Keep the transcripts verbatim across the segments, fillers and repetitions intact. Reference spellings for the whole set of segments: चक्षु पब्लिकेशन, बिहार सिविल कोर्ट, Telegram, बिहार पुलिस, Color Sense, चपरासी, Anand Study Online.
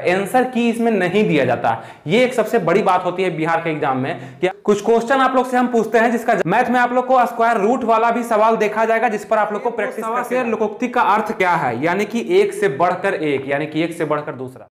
Answer की इसमें नहीं दिया जाता। ये एक सबसे बड़ी बात होती है बिहार के एग्जाम में कि कुछ क्वेश्चन आप लोग से हम पूछते हैं जिसका मैथ में आप लोग को स्क्वायर रूट वाला भी सवाल देखा जाएगा, जिस पर आप लोग को प्रैक्टिस करके लोकोक्ति का अर्थ क्या है, यानी कि एक से बढ़कर एक, यानी कि एक से बढ़कर दूसरा।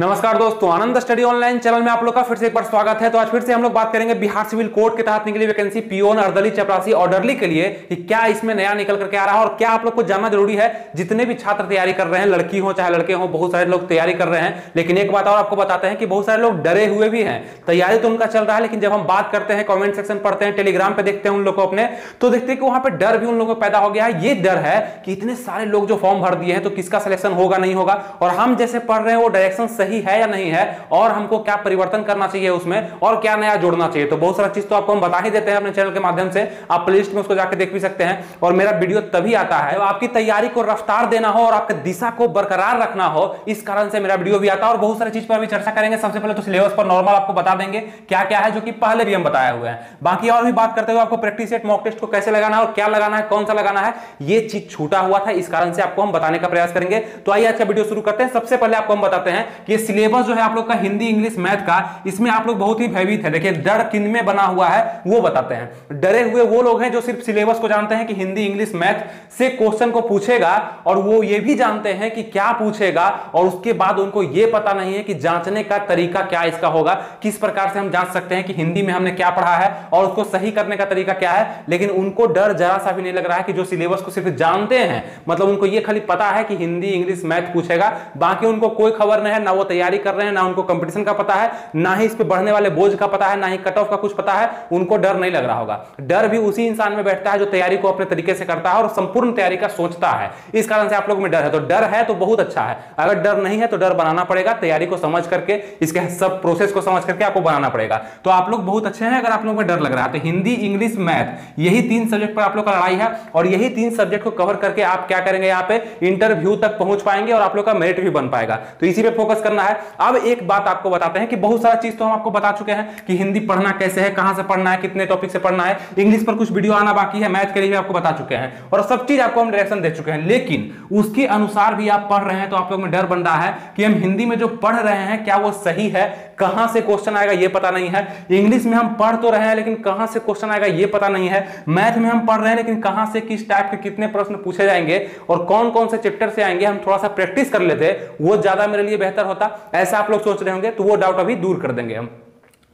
नमस्कार दोस्तों, आनंद स्टडी ऑनलाइन चैनल में आप लोग का फिर से एक बार स्वागत है। तो आज फिर से हम लोग बात करेंगे बिहार सिविल कोर्ट के तहत निकली वैकेंसी पियोन, अर्दली, चपरासी, ऑर्डरली के लिए कि क्या इसमें नया निकल करके आ रहा है और क्या आप लोग को जानना जरूरी है। जितने भी छात्र तैयारी कर रहे हैं, लड़की हो चाहे लड़के हो, बहुत सारे लोग तैयारी कर रहे हैं, लेकिन एक बात और आपको बताते हैं कि बहुत सारे लोग डरे हुए भी हैं। तैयारी तो उनका चल रहा है, लेकिन जब हम बात करते हैं, कॉमेंट सेक्शन पढ़ते हैं, टेलीग्राम पे देखते हैं उन लोग को अपने, तो देखते हैं कि वहां पर डर भी उन लोगों को पैदा हो गया है। ये डर है कि इतने सारे लोग जो फॉर्म भर दिए हैं तो किसका सिलेक्शन होगा नहीं होगा, और हम जैसे पढ़ रहे हैं वो डायरेक्शन सही है या नहीं है, और हमको क्या परिवर्तन करना चाहिए उसमें और क्या नया जोड़ना चाहिए। तो बहुत सारा चीज तो आपको हम बता ही देते हैं अपने चैनल के माध्यम से, आप प्लेलिस्ट में उसको जाकर देख भी सकते हैं। और मेरा वीडियो तभी आता है जब आपकी तैयारी को रफ्तार देना हो और आपकी दिशा को बरकरार रखना हो, इस कारण से मेरा वीडियो भी आता है। और बहुत सारी चीज पर भी चर्चा करेंगे। सबसे पहले तो सिलेबस पर नॉर्मल आपको बता देंगे क्या क्या है, जो कि पहले भी हम बताए हुए हैं। बाकी और भी बात करते हुए आपको प्रैक्टिस सेट, मॉक टेस्ट को कैसे लगाना है और क्या लगाना है, कौन सा लगाना है, ये चीज छूटा हुआ था, इस कारण से आपको हम बताने का प्रयास करेंगे। तो आइए आज का वीडियो शुरू करते हैं। सबसे पहले आपको हम बताते हैं कि सिलेबस जो है आप लोग का हिंदी, इंग्लिश, मैथ का, इसमें आप लोग बहुत ही भयभीत है। देखिए डर किन में बना हुआ है वो बताते हैं। डरे हुए वो लोग हैं जो सिर्फ सिलेबस को जानते हैं कि हिंदी, इंग्लिश, मैथ से क्वेश्चन को पूछेगा, और वो ये भी जानते हैं कि क्या पूछेगा, और उसके बाद उनको ये पता नहीं है कि जांचने का तरीका क्या इसका होगा, किस प्रकार से हम जांच सकते हैं कि हिंदी में हमने क्या पढ़ा है और उसको सही करने का तरीका क्या है। लेकिन उनको डर जरा सा भी नहीं लग रहा है कि जो सिलेबस को सिर्फ जानते हैं, मतलब उनको ये खाली पता है कि हिंदी, इंग्लिश, मैथ पूछेगा, बाकी उनको कोई खबर नहीं है, ना वो तैयारी कर रहे हैं, ना उनको कंपटीशन का पता है, ना ही इस पे बढ़ने वाले बोझ का पता है, ना ही कट ऑफ का कुछ पता है। उनको डर नहीं लग रहा होगा। डर भी उसी इंसान में बैठता है जो तैयारी को अपने तरीके से करता है और संपूर्ण तैयारी का सोचता है। इस कारण से आप लोग में डर है। तो डर है तो बहुत अच्छा है, अगर डर नहीं है तो डर बनाना पड़ेगा, तैयारी को समझ करके, इसके सब प्रोसेस को समझ करके आपको बनाना पड़ेगा। तो आप लोग बहुत अच्छे हैं अगर आप लोग में डर लग रहा है। तो हिंदी, इंग्लिश, मैथ, यही तीन सब्जेक्ट पर आप लोग का लड़ाई है, और यही तीन सब्जेक्ट को कवर करके आप क्या करेंगे, यहाँ पे इंटरव्यू तक पहुंच पाएंगे और आप लोग का मेरिट भी बन पाएगा। तो इसी पे फोकस करना है। अब एक बात आपको बताते हैं कि बहुत सारा चीज तो हम आपको बता चुके हैं कि हिंदी पढ़ना कैसे है, कहां से पढ़ना है, कितने टॉपिक से पढ़ना है, इंग्लिश पर कुछ वीडियो आना बाकी है, मैथ के लिए भी आपको बता चुके हैं, और सब चीज आपको हम डायरेक्शन दे चुके हैं। लेकिन उसके अनुसार भी आप पढ़ रहे हैं तो आप लोग में डर बन रहा है कि हम हिंदी में जो पढ़ रहे हैं क्या वो सही है, कहां से क्वेश्चन आएगा ये पता नहीं है, इंग्लिश में हम पढ़ तो रहे हैं लेकिन कहां से क्वेश्चन आएगा ये पता नहीं है, मैथ में हम पढ़ रहे हैं लेकिन कहां से किस टाइप के कितने प्रश्न पूछे जाएंगे और कौन कौन से चैप्टर से आएंगे, हम थोड़ा सा प्रैक्टिस कर लेते वो ज्यादा मेरे लिए बेहतर होता, ऐसा आप लोग सोच रहे होंगे। तो वो डाउट अभी दूर कर देंगे हम।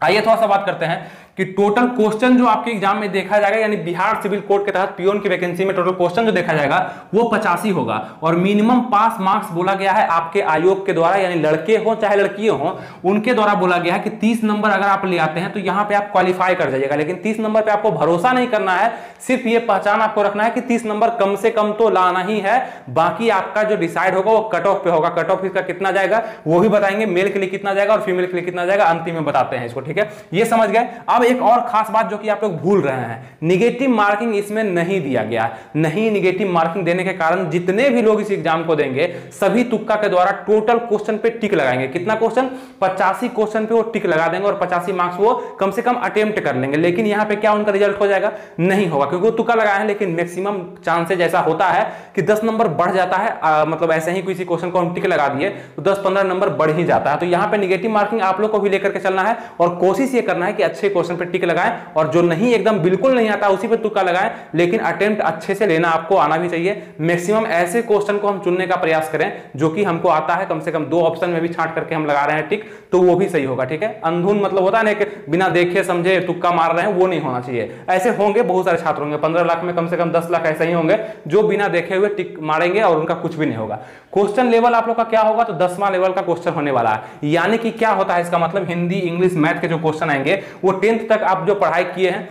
आइए थोड़ा सा बात करते हैं कि टोटल क्वेश्चन जो आपके एग्जाम में देखा जाएगा, यानी बिहार सिविल कोर्ट के तहत पियोन की वैकेंसी में टोटल क्वेश्चन जो देखा जाएगा वो पचासी होगा, और मिनिमम पास मार्क्स बोला गया है आपके आयोग के द्वारा, यानी लड़के हो चाहे लड़कियां हो उनके द्वारा बोला गया है कि तीस नंबर अगर आप ले आते हैं तो यहाँ पे आप क्वालिफाई कर जाइएगा। लेकिन तीस नंबर पर आपको भरोसा नहीं करना है, सिर्फ ये पहचान आपको रखना है कि तीस नंबर कम से कम तो लाना ही है। बाकी आपका जो डिसाइड होगा वो कट ऑफ पे होगा, कट ऑफ इसका कितना जाएगा वो भी बताएंगे, मेल के लिए कितना जाएगा और फीमेल के लिए कितना जाएगा, अंतिम में बताते हैं इसको, ठीक है, ये समझ गए। अब एक और खास बात जो कि आप लोग भूल रहे हैं, नेगेटिव मार्किंग इसमें नहीं दिया गया है। नहीं नेगेटिव मार्किंग देने के कारण जितने भी लोग इस एग्जाम को देंगे सभी तुक्का के द्वारा टोटल क्वेश्चन पे टिक लगाएंगे। कितना क्वेश्चन? पचासी क्वेश्चन पे वो टिक लगा देंगे और पचासी मार्क्स वो कम से कम अटेम्प्ट कर लेंगे। लेकिन यहाँ पे क्या उनका रिजल्ट हो जाएगा? नहीं होगा, क्योंकि वो तुक्का लगाए हैं। लेकिन मैक्सिमम चांसेज ऐसा होता है कि दस नंबर बढ़ जाता है, आ, मतलब ऐसे ही किसी क्वेश्चन को हम टिक लगा दिए तो दस पंद्रह नंबर बढ़ ही जाता है। तो यहाँ पे नेगेटिव मार्किंग आप लोग को भी लेकर के चलना है, और कोशिश ये करना है कि अच्छे क्वेश्चन पे टिक लगाएं, और जो नहीं एकदम बिल्कुल नहीं आता उसी पे तुक्का लगाएं, लेकिन अटेम्प्ट अच्छे से लेना आपको आना भी चाहिए। मैक्सिमम ऐसे क्वेश्चन को हम चुनने का प्रयास करें जो कि हमको आता है, कम से कम दो ऑप्शन में भी छांट करके हम लगा रहे हैं टिक, तो वो भी सही होगा, ठीक है। अंधुन मतलब होता है ना, बिना देखे समझे तुक्का मार रहे हैं, वो नहीं होना चाहिए। ऐसे होंगे बहुत सारे छात्र होंगे, पंद्रह लाख में कम से कम दस लाख ऐसे ही होंगे जो बिना देखे हुए टिक मारेंगे और उनका कुछ भी नहीं होगा। क्वेश्चन लेवल आप लोग का क्या होगा? तो दसवां लेवल का क्वेश्चन होने वाला है, यानी कि क्या होता है इसका मतलब, हिंदी, इंग्लिश, मैथ के जो क्वेश्चन आएंगे वो टेंथ तक आप जो पढ़ाई किए हैं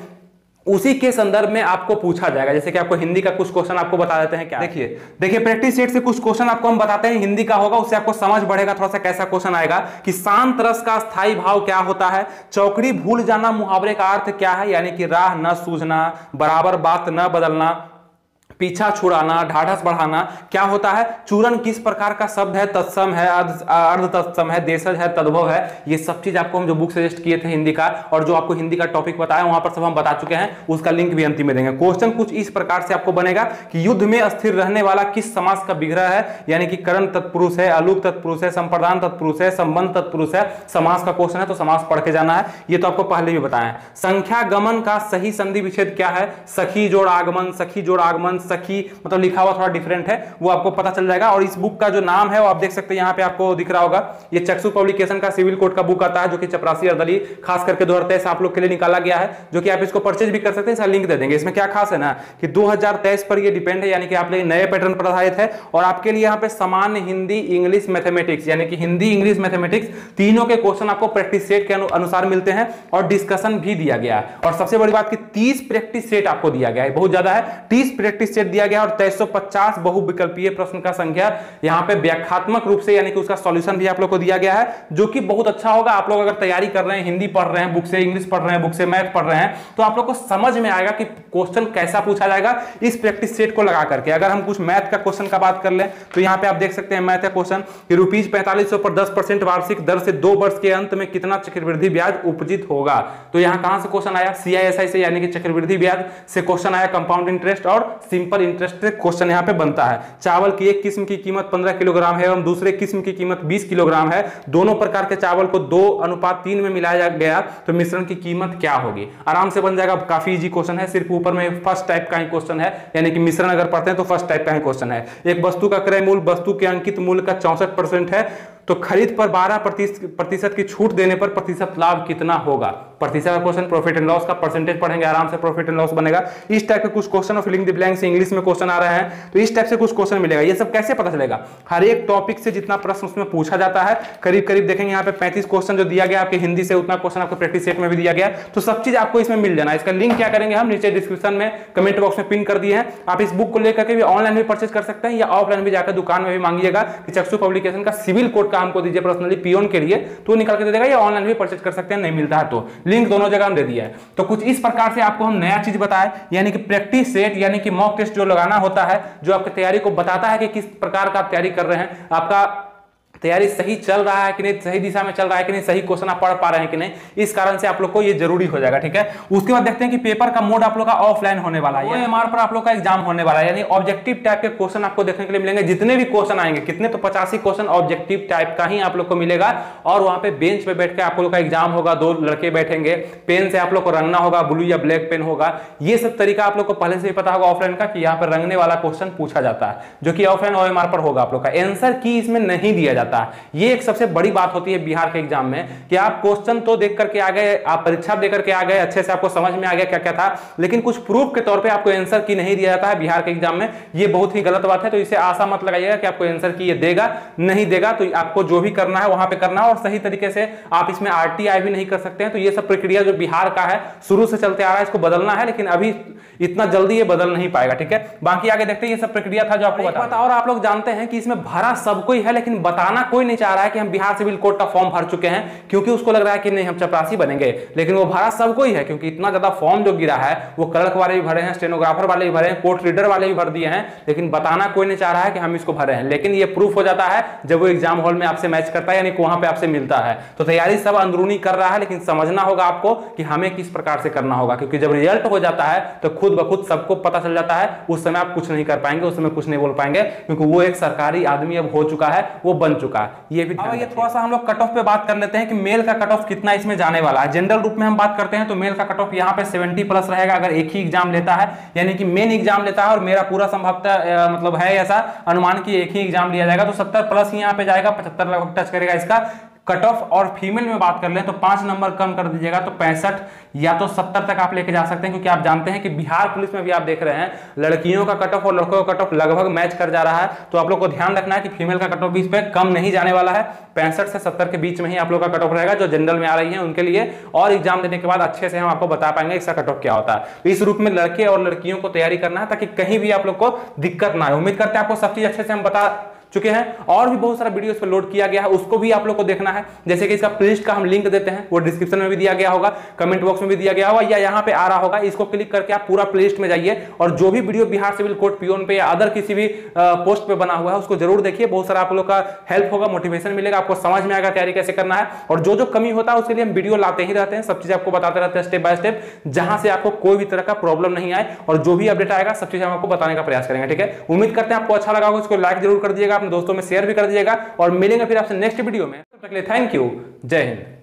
उसी के संदर्भ में आपको पूछा जाएगा। जैसे कि आपको हिंदी का कुछ क्वेश्चन आपको बता देते हैं, क्या देखिए देखिए प्रैक्टिस सेट से कुछ क्वेश्चन आपको हम बताते हैं, हिंदी का होगा, उससे आपको समझ बढ़ेगा थोड़ा सा कैसा क्वेश्चन आएगा कि शांत रस का स्थायी भाव क्या होता है, चौकड़ी भूल जाना मुहावरे का अर्थ क्या है, यानी कि राह न सूझना, बराबर बात न बदलना, पीछा छुड़ाना, ढाढ़स बढ़ाना क्या होता है। चूरन किस प्रकार का शब्द है, तत्सम है, अर्ध तत्सम है, देशज है, तद्भव है। ये सब चीज आपको हम जो बुक सजेस्ट किए थे हिंदी का और जो आपको हिंदी का टॉपिक बताया वहां पर सब हम बता चुके हैं, उसका लिंक भी अंतिम में देंगे। क्वेश्चन कुछ इस प्रकार से आपको बनेगा कि युद्ध में स्थिर रहने वाला किस समास का विग्रह है, यानी कि करण तत्पुरुष है, आलोक तत्पुरुष है, संप्रदान तत्पुरुष है, संबंध तत्पुरुष है। समास का क्वेश्चन है तो समास पढ़ के जाना है, ये तो आपको पहले भी बताया है। संख्या गमन का सही संधि विच्छेद क्या है, सखी जोड़ आगमन, सखी जोड़ आगमन, सखी मतलब लिखा हुआ थोड़ा डिफरेंट है, वो आपको पता चल जाएगा। और इस बुक का जो नाम है वो आप देख सकते हैं, यहाँ पे आपको दिख रहा होगा, ये चक्षु पब्लिकेशन का सिविल कोर्ट का बुक आता है जो कि चपरासी और दलील खास करके दो हजार तेईस आप लोग के लिए निकाला गया है, जो कि आप इसको परचेज भी कर सकते हैं, इसका लिंक दे देंगे। इसमें क्या खास है ना कि दो हजार तेईस पर ये डिपेंड है, यानी कि आप लोग नए पैटर्न पर आधारित है और आपके लिए यहाँ पे सामान्य हिंदी इंग्लिश मैथमेटिक्स, यानी कि हिंदी इंग्लिश मैथमेटिक्स तीनों के क्वेश्चन आपको प्रैक्टिस सेट के अनुसार मिलते हैं और डिस्कशन भी दिया गया है। और सबसे बड़ी बात कि तीस प्रैक्टिस सेट आपको दिया गया है, बहुत ज्यादा है, तीस प्रैक्टिस सेट दिया गया है और तेईस सौ पचास बहुविकल्पीय प्रश्न का संख्या यहाँ पे व्याख्यात्मक रूप से, यानी कि उसका सॉल्यूशन भी आप लोग को दिया गया है, जो कि बहुत अच्छा होगा। आप लोग अगर तैयारी कर रहे हैं, हिंदी पढ़ रहे हैं बुक से, इंग्लिश पढ़ रहे हैं बुक से, मैथ पढ़ रहे हैं, तो आप लोग को समझ में आएगा कि क्वेश्चन कैसा पूछा जाएगा इस प्रैक्टिस सेट को लगा करके। अगर हम कुछ मैथ का क्वेश्चन का बात कर लें तो यहाँ पे आप देख सकते हैं मैथ का क्वेश्चन कि रुपीज पैंतालीस सौ पर दस परसेंट वार्षिक दर से दो वर्ष के अंत में कितना चक्रवृद्धि ब्याज उपजित होगा। तो यहाँ कहां से क्वेश्चन आया, सीआईएसआई से, यानी कि चक्रवृद्धि ब्याज से क्वेश्चन आया, कंपाउंड इंटरेस्ट और सिंपल इंटरेस्ट से क्वेश्चन यहाँ पे बनता है। चावल की एक किस्म की कीमत पंद्रह किलोग्राम है एवं दूसरे किस्म की कीमत बीस किलोग्राम है, दोनों प्रकार के चावल को दो अनुपात तीन में मिलाया गया तो मिश्रण की कीमत क्या होगी। आराम से बन जाएगा, काफी इजी क्वेश्चन है, सिर्फ ऊपर में फर्स्ट टाइप का ही क्वेश्चन है, यानी कि मिश्रण अगर पढ़ते हैं तो फर्स्ट टाइप का ही क्वेश्चन है। एक वस्तु का क्रय मूल्य वस्तु के अंकित मूल्य का चौसठ परसेंट है तो खरीद पर बारह प्रतिशत की छूट देने पर प्रतिशत लाभ कितना होगा। प्रतिशत का क्वेश्चन, प्रॉफिट एंड लॉस का परसेंटेज पढ़ेंगे, आराम से प्रॉफिट एंड लॉस बनेगा। इस टाइप के कुछ क्वेश्चन और फिलिंग द ब्लैंक्स इंग्लिश में क्वेश्चन आ रहे हैं तो इस टाइप से कुछ क्वेश्चन मिलेगा। ये सब कैसे पता चलेगा, हर एक टॉपिक से जितना प्रश्न उसमें पूछा जाता है, करीब करीब देखेंगे यहाँ पे पैंतीस क्वेश्चन जो दिया गया आपके हिंदी से, उतना क्वेश्चन आपको प्रैक्टिस सेट में भी दिया गया, तो सब चीज आपको इसमें मिल जाना। इसका लिंक क्या करेंगे हम नीचे डिस्क्रिप्शन में कमेंट बॉक्स में पिन कर दिए हैं। आप इस बुक को लेकर भी ऑनलाइन भी परचेज कर सकते हैं या ऑफलाइन भी जाकर दुकान में भी मांगिएगा कि चक्षु पब्लिकेशन का सिविल कोड का हमको दीजिए पर्सनली पियोन के लिए, तो निकाल के दे देगा, या ऑनलाइन भी परचेज कर सकते हैं, नहीं मिलता है तो लिंक दोनों जगह हम दे दिया है। तो कुछ इस प्रकार से आपको हम नया चीज बताएं, यानी कि प्रैक्टिस सेट, यानी कि मॉक टेस्ट जो लगाना होता है, जो आपकी तैयारी को बताता है कि किस प्रकार का आप तैयारी कर रहे हैं, आपका तैयारी सही चल रहा है कि नहीं, सही दिशा में चल रहा है कि नहीं, सही क्वेश्चन आप पढ़ पा रहे हैं कि नहीं, इस कारण से आप लोग को ये जरूरी हो जाएगा। ठीक है, उसके बाद देखते हैं कि पेपर का मोड आप लोग का ऑफलाइन होने वाला है, एमआर पर आप लोग का एग्जाम होने वाला है, यानी ऑब्जेक्टिव टाइप के क्वेश्चन आपको देखने के लिए मिलेंगे। जितने भी क्वेश्चन आएंगे, कितने तो पचासी क्वेश्चन ऑब्जेक्टिव टाइप का ही आप लोग को मिलेगा और वहां पे बेंच पे बैठ के आप लोग का एग्जाम होगा। दो लड़के बैठेंगे, पेन से आप लोग को रंगना होगा, ब्लू या ब्लैक पेन होगा। ये सब तरीका आप लोग को पहले से ही पता होगा ऑफलाइन का कि यहाँ पर रंगने वाला क्वेश्चन पूछा जाता है, जो कि ऑफलाइन और एमआर पर होगा। आप लोग का एंसर की इसमें नहीं दिया जाता। ये एक सबसे बड़ी बात होती है बिहार के एग्जाम में कि आप क्वेश्चन तो देख करके आ गए, आप परीक्षा दे करके आ गए, अच्छे से आपको समझ में आ गया क्या क्या था, लेकिन कुछ प्रूफ के तौर पे आपको आंसर की नहीं दिया जाता है बिहार के एग्जाम में। ये बहुत ही गलत बात है, तो इसे आशा मत लगाइएगा कि आपको आंसर की ये देगा नहीं देगा। तो आपको जो भी करना है वहां पर करना है और सही तरीके से आप इसमें आरटीआई भी नहीं कर सकते हैं। तो यह सब प्रक्रिया जो बिहार का है शुरू से चलते आ रहा है, इसको बदलना है, लेकिन अभी इतना जल्दी यह बदल नहीं पाएगा। ठीक है, बाकी आगे देखते हैं। यह सब प्रक्रिया था जो आपको बताया और आप लोग जानते हैं कि इसमें भरा सबको ही है, लेकिन बताना कोई नहीं चाह रहा है कि हम बिहार सिविल कोर्ट का फॉर्म भर चुके हैं, क्योंकि उसको लग रहा है कि नहीं हम चपरासी बनेंगे, लेकिन वो भरा सबको ही है, क्योंकि इतना ज्यादा फॉर्म जो गिरा है वो क्लर्क वाले भी भरे हैं, स्टेनोग्राफर वाले भी भरे हैं, कोर्ट रीडर वाले भी भर दिए हैं, लेकिन बताना कोई नहीं चाह रहा है कि हम इसको भरे हैं। लेकिन ये प्रूफ हो जाता है जब वो एग्जाम हॉल में आपसे मैच करता है, यानी वहां पर आपसे मिलता है। तो तैयारी सब अंदरूनी कर रहा है, लेकिन समझना होगा आपको कि हमें किस प्रकार से करना होगा, क्योंकि जब रिजल्ट हो जाता है तो खुद ब खुद सबको पता चल जाता है। उस समय आप कुछ नहीं कर पाएंगे, उस समय कुछ नहीं बोल पाएंगे, क्योंकि वो एक सरकारी आदमी अब हो चुका है, वो बन चुका। ये भी ये थोड़ा सा हम लोग कट ऑफ पे बात कर लेते हैं कि मेल का कट ऑफ कितना इसमें जाने वाला है। जनरल रूप में हम बात करते हैं तो मेल का कट ऑफ यहाँ पे सत्तर प्लस रहेगा अगर एक ही एग्जाम लेता है, यानी कि मेन एग्जाम लेता है, और मेरा पूरा संभवतः मतलब है ऐसा अनुमान कि एक ही एग्जाम लिया जाएगा तो सत्तर प्लस ही यहाँ पे जाएगा, पचहत्तर लगभग टच करेगा इसका कट ऑफ। और फीमेल में बात कर लें तो पांच नंबर कम कर दीजिएगा तो पैंसठ या तो सत्तर तक आप लेके जा सकते हैं, क्योंकि आप जानते हैं कि बिहार पुलिस में भी आप देख रहे हैं लड़कियों का कट ऑफ और लड़कों का कट ऑफ लगभग मैच कर जा रहा है। तो आप लोग को ध्यान रखना है कि फीमेल का कट ऑफ भी इस पर कम नहीं जाने वाला है, पैंसठ से सत्तर के बीच में ही आप लोग का कट ऑफ रहेगा जो जनरल में आ रही है उनके लिए। और एग्जाम देने के बाद अच्छे से हम आपको बता पाएंगे इसका कट ऑफ क्या होता है। तो इस रूप में लड़के और लड़कियों को तैयारी करना है ताकि कहीं भी आप लोग को दिक्कत ना हो। उम्मीद करते हैं आपको सब चीज अच्छे से हम बता चुके हैं। और भी बहुत सारा वीडियो इस पर लोड किया गया है, उसको भी आप लोग को देखना है। जैसे कि इसका प्लेलिस्ट का हम लिंक देते हैं, वो डिस्क्रिप्शन में भी दिया गया होगा, कमेंट बॉक्स में भी दिया गया होगा या यहाँ पे आ रहा होगा। इसको क्लिक करके आप पूरा प्लेलिस्ट में जाइए और जो भी video बिहार सिविल कोर्ट peon पे या अदर किसी भी पोस्ट पे बना हुआ है उसको जरूर देखिए। बहुत सारा आप लोग का हेल्प होगा, मोटिवेशन मिलेगा, आपको समझ में आएगा तैयारी कैसे करना है। और जो जो कमी होता है उसके लिए हम वीडियो लाते ही रहते हैं, सब चीज आपको बताते रहते हैं स्टेप बाय स्टेप, जहां से आपको कोई भी तरह का प्रॉब्लम नहीं आए। और जो भी अपडेट आएगा सब चीज हम आपको बताने का प्रयास करेंगे, ठीक है। उम्मीद करते हैं आपको अच्छा लगा होगा, इसको लाइक जरूर कर दीजिएगा, अपने दोस्तों में शेयर भी कर दीजिएगा और मिलेंगे फिर आपसे नेक्स्ट वीडियो में। Thank you, Jai Hind.